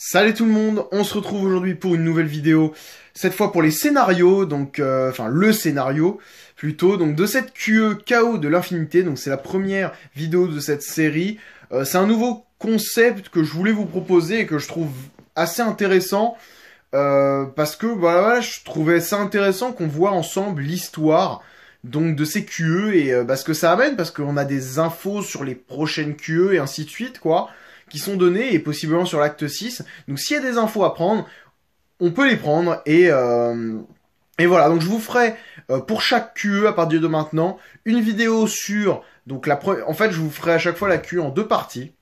Salut tout le monde, on se retrouve aujourd'hui pour une nouvelle vidéo, cette fois pour les scénarios, donc le scénario plutôt, donc de cette QE Chaos de l'infinité, donc c'est la première vidéo de cette série. C'est un nouveau concept que je voulais vous proposer et que je trouve assez intéressant, parce que voilà, je trouvais ça intéressant qu'on voit ensemble l'histoire donc de ces QE et ce que ça amène, parce qu'on a des infos sur les prochaines QE et ainsi de suite quoi, qui sont donnés et possiblement sur l'acte 6. Donc s'il y a des infos à prendre, on peut les prendre et voilà. Donc je vous ferai pour chaque QE à partir de maintenant une vidéo sur donc la première. En fait, je vous ferai à chaque fois la QE en deux parties.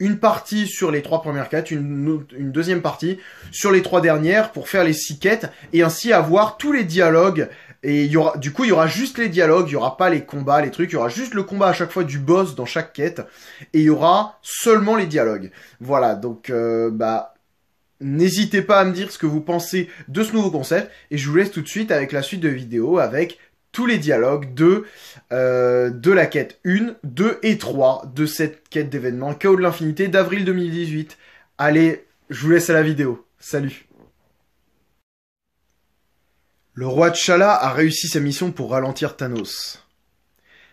Une partie sur les 3 premières quêtes, une deuxième partie sur les 3 dernières pour faire les 6 quêtes et ainsi avoir tous les dialogues. Et il y aura juste les dialogues, il y aura pas les combats, les trucs, il y aura juste le combat à chaque fois du boss dans chaque quête, et il y aura seulement les dialogues. Voilà, donc n'hésitez pas à me dire ce que vous pensez de ce nouveau concept, et je vous laisse tout de suite avec la suite de vidéo, avec tous les dialogues de la quête 1, 2 et 3 de cette quête d'événement Chaos de l'infinité d'avril 2018. Allez, je vous laisse à la vidéo, salut! Le roi T'Challa a réussi sa mission pour ralentir Thanos.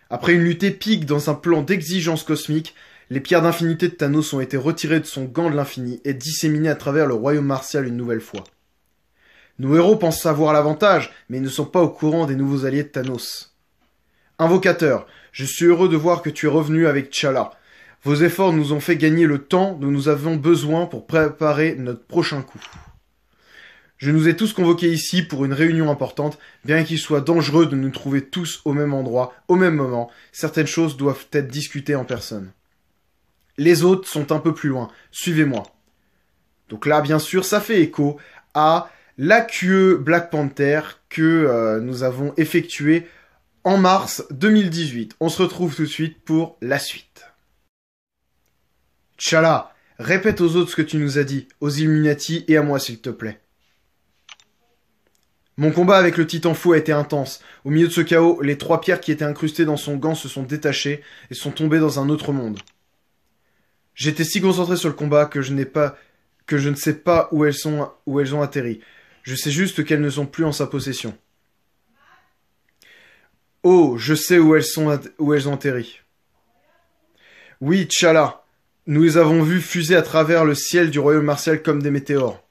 Après une lutte épique dans un plan d'exigence cosmique, les pierres d'infinité de Thanos ont été retirées de son gant de l'infini et disséminées à travers le royaume martial une nouvelle fois. Nos héros pensent savoir l'avantage, mais ils ne sont pas au courant des nouveaux alliés de Thanos. Invocateur, je suis heureux de voir que tu es revenu avec T'Challa. Vos efforts nous ont fait gagner le temps dont nous avons besoin pour préparer notre prochain coup. Je nous ai tous convoqués ici pour une réunion importante, bien qu'il soit dangereux de nous trouver tous au même endroit, au même moment, certaines choses doivent être discutées en personne. Les autres sont un peu plus loin, suivez-moi. Donc là, bien sûr, ça fait écho à la QE Black Panther que nous avons effectuée en mars 2018. On se retrouve tout de suite pour la suite. T'Challa, répète aux autres ce que tu nous as dit, aux Illuminati et à moi s'il te plaît. Mon combat avec le Titan fou a été intense. Au milieu de ce chaos, les 3 pierres qui étaient incrustées dans son gant se sont détachées et sont tombées dans un autre monde. J'étais si concentré sur le combat que je ne sais pas où elles ont atterri. Je sais juste qu'elles ne sont plus en sa possession. Oh, je sais où elles ont atterri. Oui, T'Challa, nous les avons vues fuser à travers le ciel du royaume martial comme des météores.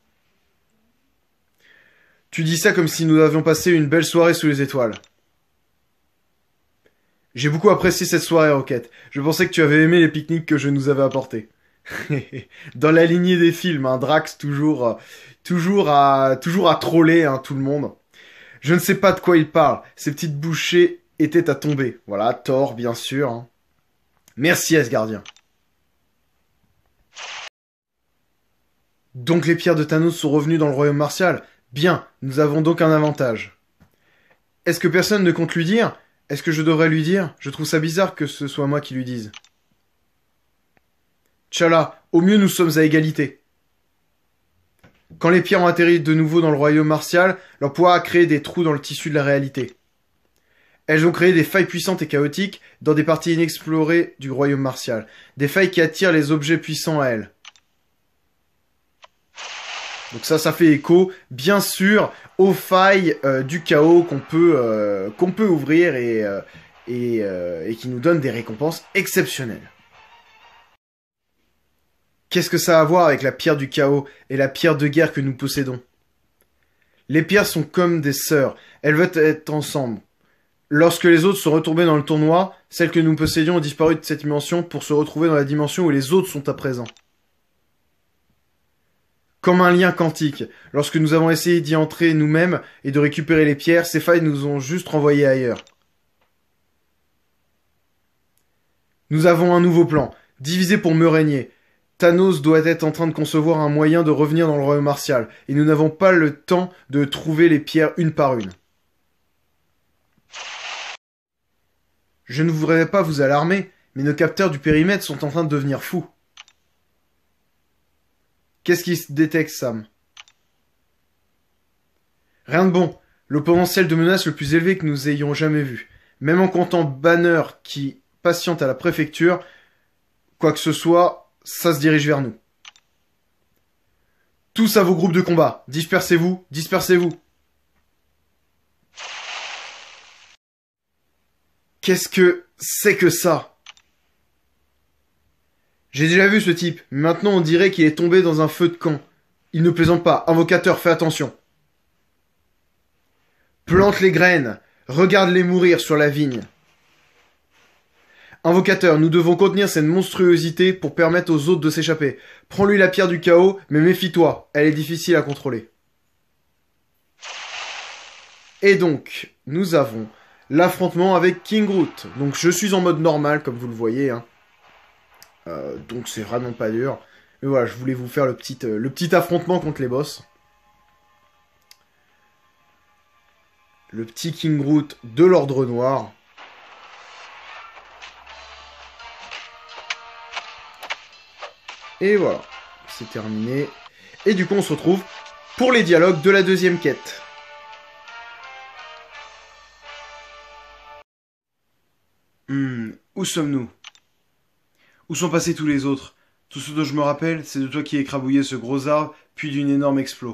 Tu dis ça comme si nous avions passé une belle soirée sous les étoiles. J'ai beaucoup apprécié cette soirée, Roquette. Je pensais que tu avais aimé les pique-niques que je nous avais apportés. Dans la lignée des films, hein, Drax toujours à troller hein, tout le monde. Je ne sais pas de quoi il parle. Ces petites bouchées étaient à tomber. Voilà, Thor, bien sûr. Hein. Merci, Asgardien. Donc les pierres de Thanos sont revenues dans le royaume martial. Bien, nous avons donc un avantage. Est-ce que personne ne compte lui dire? Est-ce que je devrais lui dire? Je trouve ça bizarre que ce soit moi qui lui dise. T'Challa, au mieux nous sommes à égalité. Quand les pierres ont atterri de nouveau dans le royaume martial, leur poids a créé des trous dans le tissu de la réalité. Elles ont créé des failles puissantes et chaotiques dans des parties inexplorées du royaume martial. Des failles qui attirent les objets puissants à elles. Donc ça fait écho, bien sûr, aux failles du chaos qu'on peut ouvrir et qui nous donne des récompenses exceptionnelles. Qu'est-ce que ça a à voir avec la pierre du chaos et la pierre de guerre que nous possédons? Les pierres sont comme des sœurs, elles veulent être ensemble. Lorsque les autres sont retombés dans le tournoi, celles que nous possédions ont disparu de cette dimension pour se retrouver dans la dimension où les autres sont à présent. Comme un lien quantique, lorsque nous avons essayé d'y entrer nous-mêmes et de récupérer les pierres, ces failles nous ont juste renvoyés ailleurs. Nous avons un nouveau plan, divisé pour mieux régner. Thanos doit être en train de concevoir un moyen de revenir dans le royaume martial, et nous n'avons pas le temps de trouver les pierres une par une. Je ne voudrais pas vous alarmer, mais nos capteurs du périmètre sont en train de devenir fous. Qu'est-ce qui se détecte, Sam? Rien de bon. Le potentiel de menace le plus élevé que nous ayons jamais vu. Même en comptant Banner qui patiente à la préfecture, quoi que ce soit, ça se dirige vers nous. Tous à vos groupes de combat. Dispersez-vous, dispersez-vous. Qu'est-ce que c'est que ça? J'ai déjà vu ce type, mais maintenant on dirait qu'il est tombé dans un feu de camp. Il ne plaisante pas. Invocateur, fais attention. Plante les graines. Regarde-les mourir sur la vigne. Invocateur, nous devons contenir cette monstruosité pour permettre aux autres de s'échapper. Prends-lui la pierre du chaos, mais méfie-toi. Elle est difficile à contrôler. Et donc, nous avons l'affrontement avec King Groot. Donc je suis en mode normal, comme vous le voyez, hein. Donc c'est vraiment pas dur. Mais voilà, je voulais vous faire le petit affrontement contre les boss. Le petit King Groot de l'ordre noir. Et voilà, c'est terminé. Et du coup, on se retrouve pour les dialogues de la deuxième quête. Où sommes-nous? Où sont passés tous les autres? Tout ce dont je me rappelle, c'est de toi qui écrabouillais ce gros arbre, puis d'une énorme explos.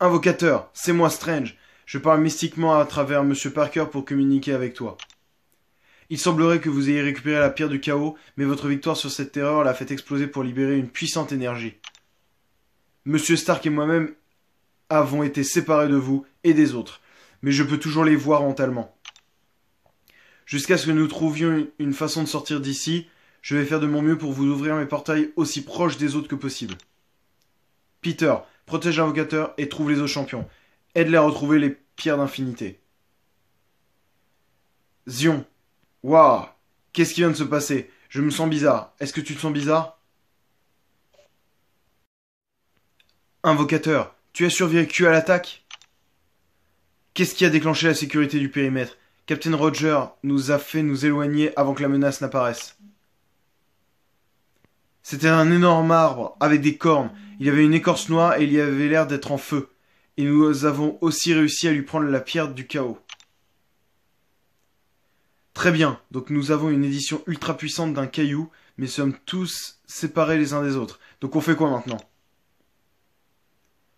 Invocateur, c'est moi Strange. Je parle mystiquement à travers M. Parker pour communiquer avec toi. Il semblerait que vous ayez récupéré la pierre du chaos, mais votre victoire sur cette terreur l'a fait exploser pour libérer une puissante énergie. Monsieur Stark et moi-même avons été séparés de vous et des autres, mais je peux toujours les voir mentalement. Jusqu'à ce que nous trouvions une façon de sortir d'ici, je vais faire de mon mieux pour vous ouvrir mes portails aussi proches des autres que possible. Peter, protège l'invocateur et trouve les autres champions. Aide-les à retrouver les pierres d'infinité. Zion. Waouh, qu'est-ce qui vient de se passer? Je me sens bizarre. Est-ce que tu te sens bizarre? Invocateur, tu as survécu à l'attaque? Qu'est-ce qui a déclenché la sécurité du périmètre? Captain Rogers nous a fait nous éloigner avant que la menace n'apparaisse. C'était un énorme arbre avec des cornes. Il avait une écorce noire et il y avait l'air d'être en feu. Et nous avons aussi réussi à lui prendre la pierre du chaos. Très bien, donc nous avons une édition ultra puissante d'un caillou, mais sommes tous séparés les uns des autres. Donc on fait quoi maintenant?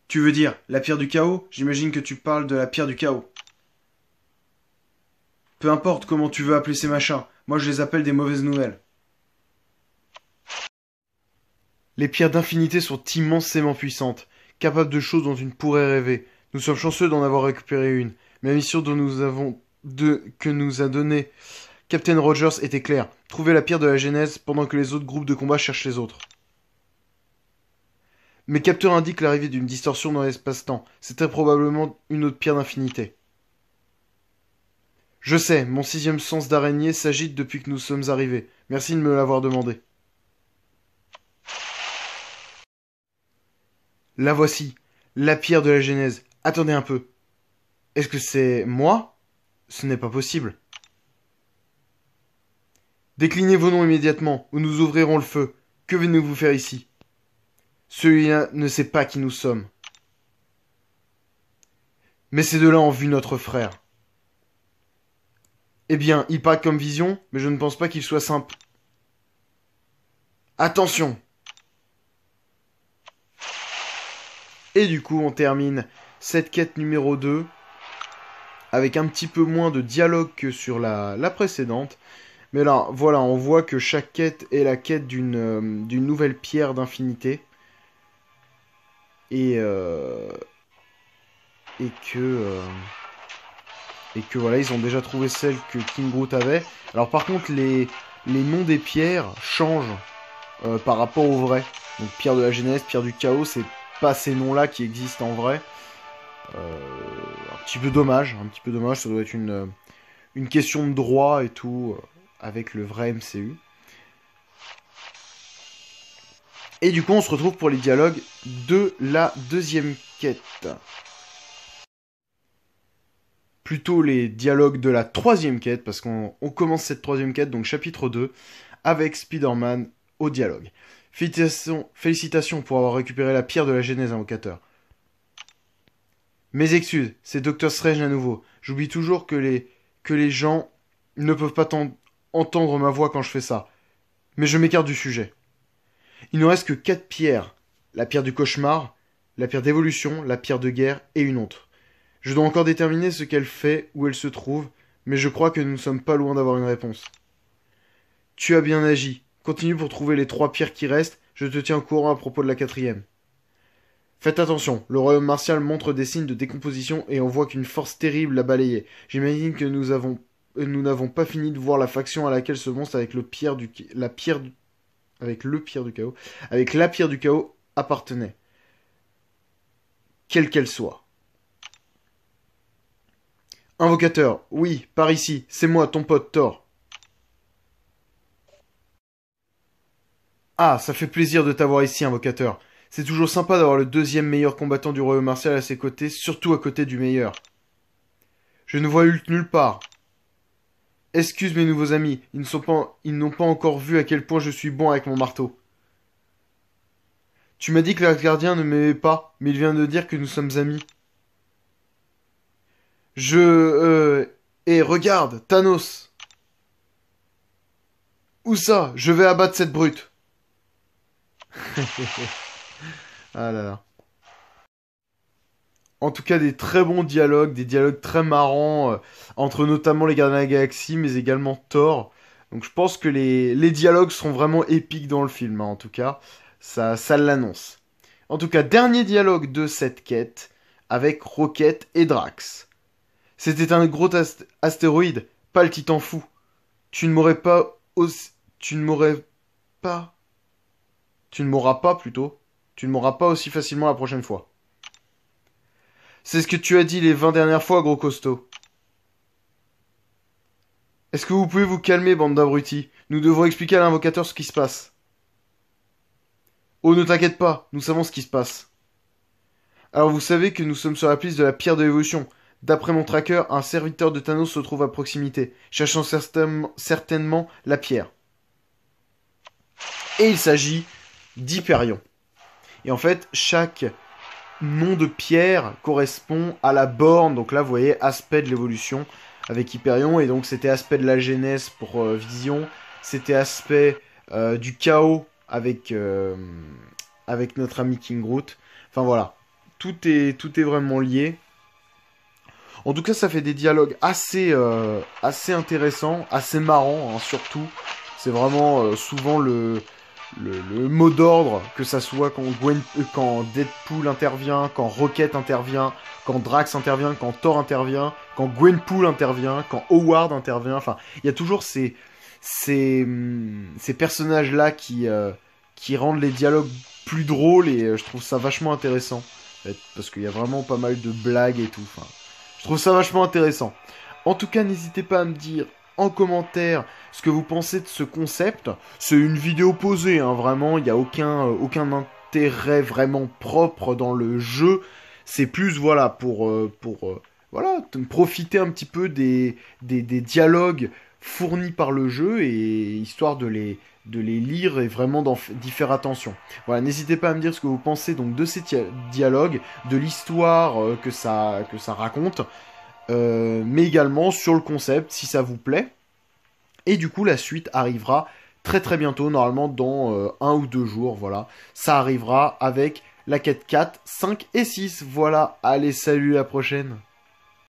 Tu veux dire, la pierre du chaos? J'imagine que tu parles de la pierre du chaos. Peu importe comment tu veux appeler ces machins, moi je les appelle des mauvaises nouvelles. Les pierres d'infinité sont immensément puissantes, capables de choses dont tu ne pourrais rêver. Nous sommes chanceux d'en avoir récupéré une, mais la mission dont nous avons... que nous a donné Captain Rogers était clair. Trouver la pierre de la genèse pendant que les autres groupes de combat cherchent les autres. Mes capteurs indiquent l'arrivée d'une distorsion dans l'espace-temps. C'était probablement une autre pierre d'infinité. Je sais, mon sixième sens d'araignée s'agite depuis que nous sommes arrivés. Merci de me l'avoir demandé. La voici, la pierre de la genèse. Attendez un peu. Est-ce que c'est moi ? Ce n'est pas possible. Déclinez vos noms immédiatement, ou nous ouvrirons le feu. Que venez-vous faire ici? Celui-là ne sait pas qui nous sommes. Mais ces deux-là ont vu notre frère. Eh bien, il parle comme Vision, mais je ne pense pas qu'il soit simple. Attention! Et du coup, on termine cette quête numéro 2. Avec un petit peu moins de dialogue que sur la précédente. Mais là, voilà, on voit que chaque quête est la quête d'une nouvelle pierre d'infinité. Et que voilà, ils ont déjà trouvé celle que King Groot avait. Alors par contre, les noms des pierres changent par rapport au vrai. Donc pierre de la genèse, pierre du chaos, c'est pas ces noms-là qui existent en vrai. Un petit peu dommage, ça doit être une question de droit et tout, avec le vrai MCU. Et du coup, on se retrouve pour les dialogues de la deuxième quête. Plutôt les dialogues de la troisième quête, parce qu'on commence cette troisième quête, donc chapitre 2, avec Spider-Man au dialogue. Félicitations pour avoir récupéré la pierre de la genèse invocateur. Mes excuses, c'est Dr. Strange à nouveau. J'oublie toujours que les gens ne peuvent pas entendre ma voix quand je fais ça. Mais je m'écarte du sujet. Il ne reste que 4 pierres. La pierre du cauchemar, la pierre d'évolution, la pierre de guerre et une autre. Je dois encore déterminer ce qu'elle fait, où elle se trouve, mais je crois que nous ne sommes pas loin d'avoir une réponse. Tu as bien agi. Continue pour trouver les 3 pierres qui restent. Je te tiens au courant à propos de la 4e. Faites attention, le royaume martial montre des signes de décomposition et on voit qu'une force terrible l'a balayé. J'imagine que nous n'avons pas fini de voir la faction à laquelle ce monstre avec la pierre du chaos appartenait. Quelle qu'elle soit. Invocateur, oui, par ici, c'est moi, ton pote Thor. Ah, ça fait plaisir de t'avoir ici, invocateur. C'est toujours sympa d'avoir le 2e meilleur combattant du royaume martial à ses côtés, surtout à côté du meilleur. Je ne vois Hulk nulle part. Excuse mes nouveaux amis, ils n'ont pas encore vu à quel point je suis bon avec mon marteau. Tu m'as dit que l'Asgardien ne m'aimait pas, mais il vient de dire que nous sommes amis. Et regarde, Thanos. Où ça? Je vais abattre cette brute. Ah là là. En tout cas, des très bons dialogues, des dialogues très marrants, entre notamment les gardiens de la galaxie, mais également Thor. Donc je pense que les dialogues seront vraiment épiques dans le film, hein, en tout cas. Ça l'annonce. En tout cas, dernier dialogue de cette quête, avec Roquette et Drax. C'était un gros astéroïde, pas le Titan fou. Tu ne m'auras pas aussi facilement la prochaine fois. C'est ce que tu as dit les 20 dernières fois, gros costaud. Est-ce que vous pouvez vous calmer, bande d'abrutis? Nous devons expliquer à l'invocateur ce qui se passe. Oh, ne t'inquiète pas, nous savons ce qui se passe. Alors vous savez que nous sommes sur la piste de la pierre de l'évolution. D'après mon tracker, un serviteur de Thanos se trouve à proximité, cherchant certainement la pierre. Et il s'agit d'Hyperion. Et en fait, chaque nom de pierre correspond à la borne. Donc là, vous voyez, aspect de l'évolution avec Hyperion. Et donc, c'était aspect de la genèse pour Vision. C'était aspect du chaos avec notre ami King Groot. Enfin, voilà. Tout est vraiment lié. En tout cas, ça fait des dialogues assez intéressants, assez marrants, hein, surtout. C'est vraiment souvent le mot d'ordre, que ça soit quand Deadpool intervient, quand Roquette intervient, quand Drax intervient, quand Thor intervient, quand Gwenpool intervient, quand Howard intervient. Enfin, il y a toujours ces personnages-là qui rendent les dialogues plus drôles et je trouve ça vachement intéressant. En fait, parce qu'il y a vraiment pas mal de blagues et tout. Enfin, je trouve ça vachement intéressant. En tout cas, n'hésitez pas à me dire en commentaire ce que vous pensez de ce concept. C'est une vidéo posée, hein, vraiment, il n'y a aucun intérêt vraiment propre dans le jeu. C'est plus, voilà, pour profiter un petit peu des dialogues fournis par le jeu et histoire de les lire et vraiment d'y faire attention. Voilà, n'hésitez pas à me dire ce que vous pensez donc de ces dialogues, de l'histoire que ça raconte. Mais également sur le concept si ça vous plaît. Et du coup la suite arrivera très très bientôt, normalement dans 1 ou 2 jours, voilà. Ça arrivera avec la quête 4, 5 et 6, voilà. Allez, salut, à la prochaine.